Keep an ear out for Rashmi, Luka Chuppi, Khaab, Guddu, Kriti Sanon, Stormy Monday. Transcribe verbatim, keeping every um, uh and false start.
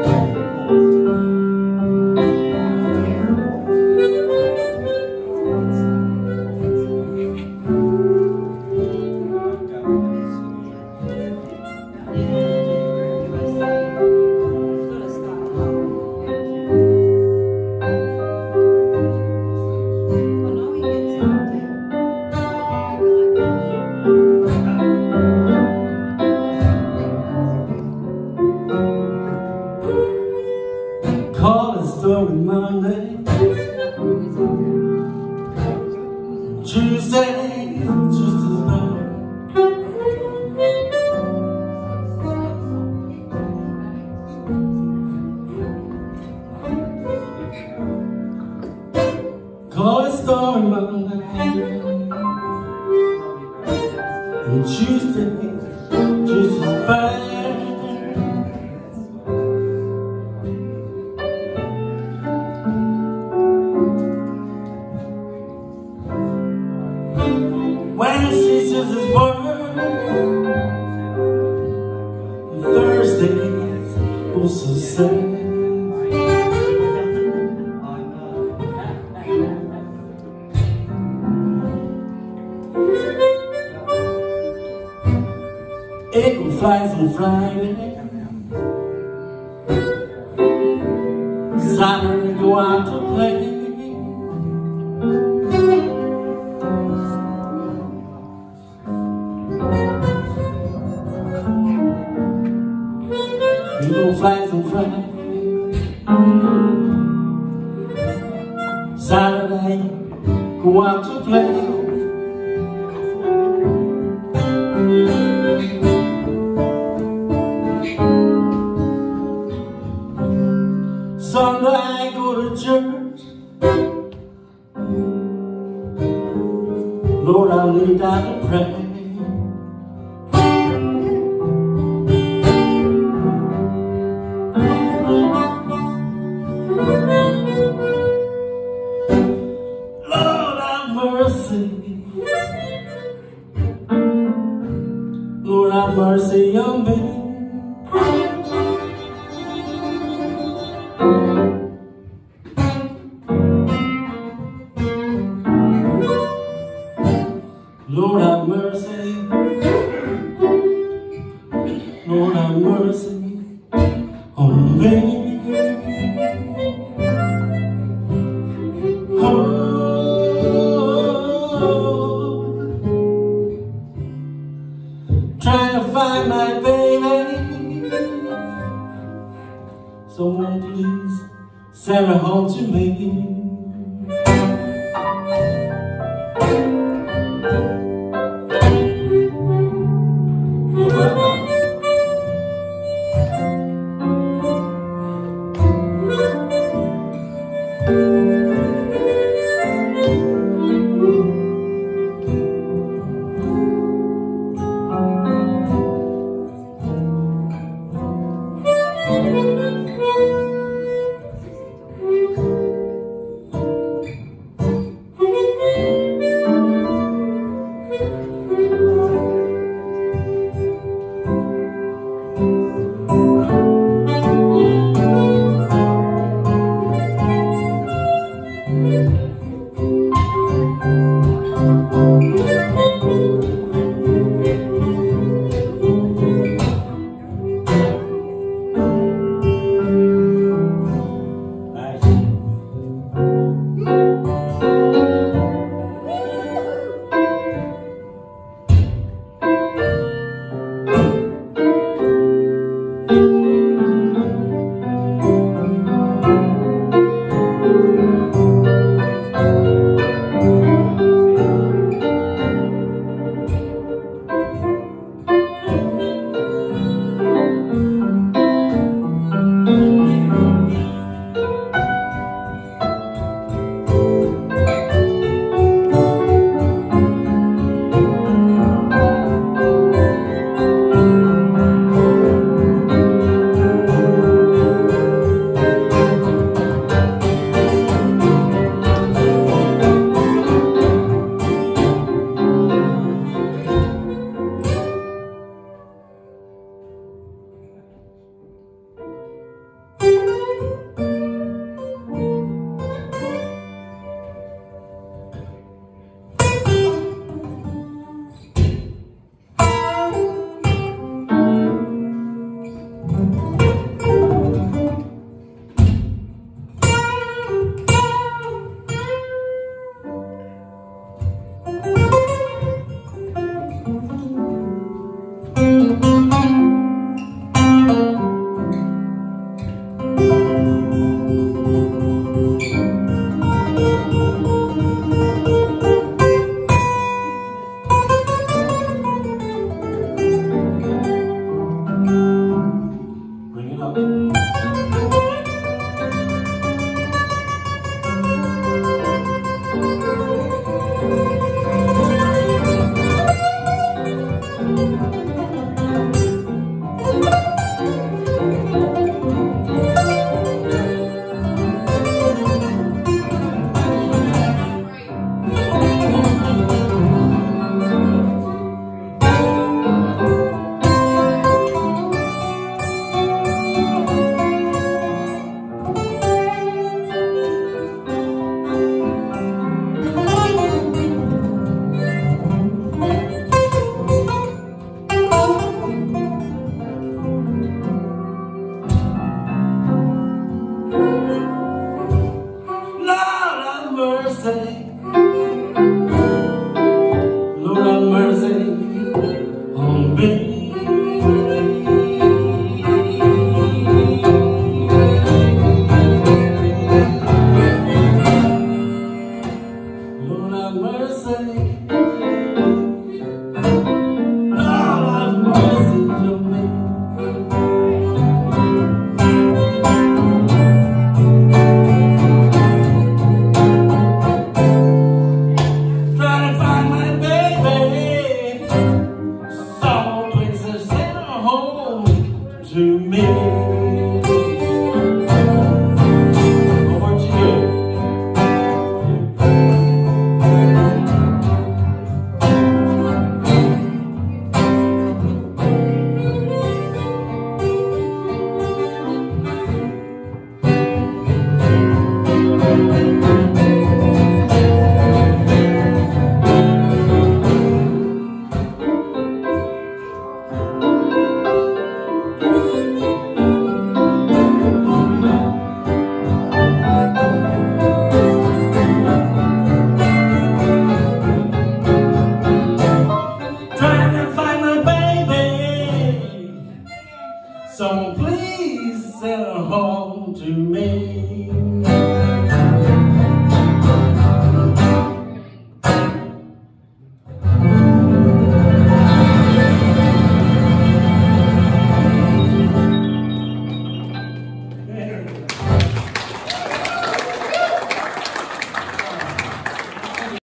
Stormy Monday, Tuesday, just as bad. Call it Stormy Monday, and Tuesday, just as bad. When she sees his birth, Thursday was so sad. Eagle flies on Friday, Saturday go out to play. Eagle flies on Friday, Saturday go out to play. Sunday go to church, Lord, I'll lay down to pray. Lord, have mercy on me. Lord, have mercy. Lord, have mercy on me. Trying to find my baby, someone please send her home to me.